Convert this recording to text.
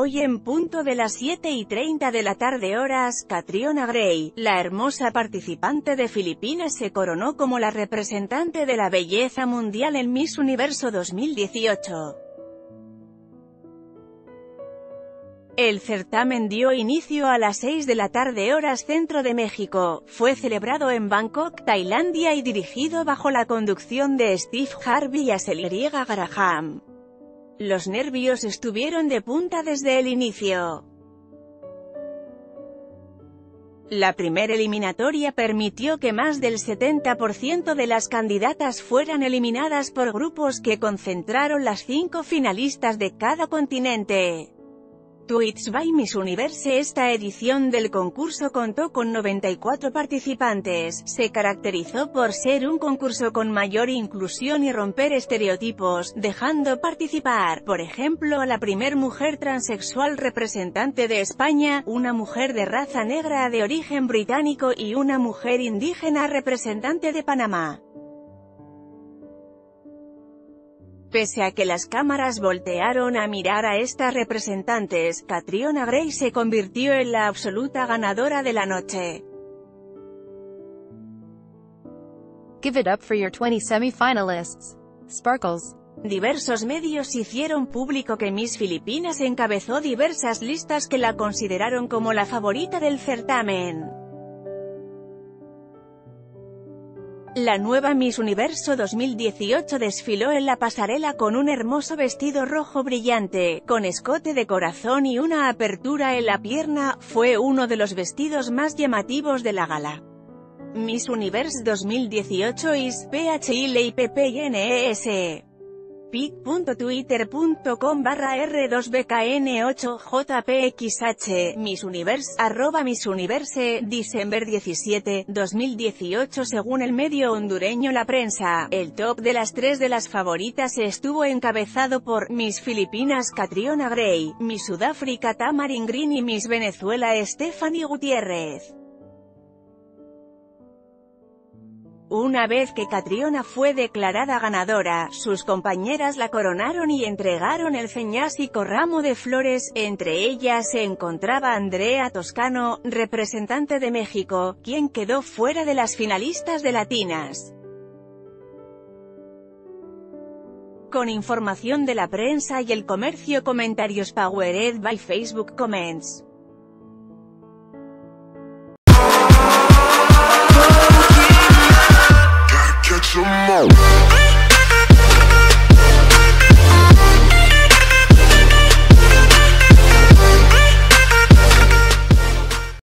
Hoy en punto de las 7:30 de la tarde horas, Catriona Gray, la hermosa participante de Filipinas, se coronó como la representante de la belleza mundial en Miss Universo 2018. El certamen dio inicio a las 6 de la tarde horas centro de México, fue celebrado en Bangkok, Tailandia y dirigido bajo la conducción de Steve Harvey y Ashley Graham. Los nervios estuvieron de punta desde el inicio. La primera eliminatoria permitió que más del 70% de las candidatas fueran eliminadas por grupos que concentraron las 5 finalistas de cada continente. Tweets by Miss Universe. Esta edición del concurso contó con 94 participantes, se caracterizó por ser un concurso con mayor inclusión y romper estereotipos, dejando participar, por ejemplo, a la primer mujer transexual representante de España, una mujer de raza negra de origen británico y una mujer indígena representante de Panamá. Pese a que las cámaras voltearon a mirar a estas representantes, Catriona Gray se convirtió en la absoluta ganadora de la noche. Give it up for your 20 semi-finalists. Sparkles. Diversos medios hicieron público que Miss Filipinas encabezó diversas listas que la consideraron como la favorita del certamen. La nueva Miss Universo 2018 desfiló en la pasarela con un hermoso vestido rojo brillante, con escote de corazón y una apertura en la pierna, fue uno de los vestidos más llamativos de la gala. Miss Universe 2018 is PHILIPPINES. pic.twitter.com/r2bkn8jpxh @Miss Universe, December 17, 2018. Según el medio hondureño La Prensa, el top de las 3 de las favoritas estuvo encabezado por Miss Filipinas Catriona Gray, Miss Sudáfrica Tamarin Green y Miss Venezuela Stephanie Gutiérrez. Una vez que Catriona fue declarada ganadora, sus compañeras la coronaron y entregaron el ceñásico ramo de flores, entre ellas se encontraba Andrea Toscano, representante de México, quien quedó fuera de las finalistas de latinas. Con información de La Prensa y El Comercio. Comentarios Powered by Facebook Comments. Come on.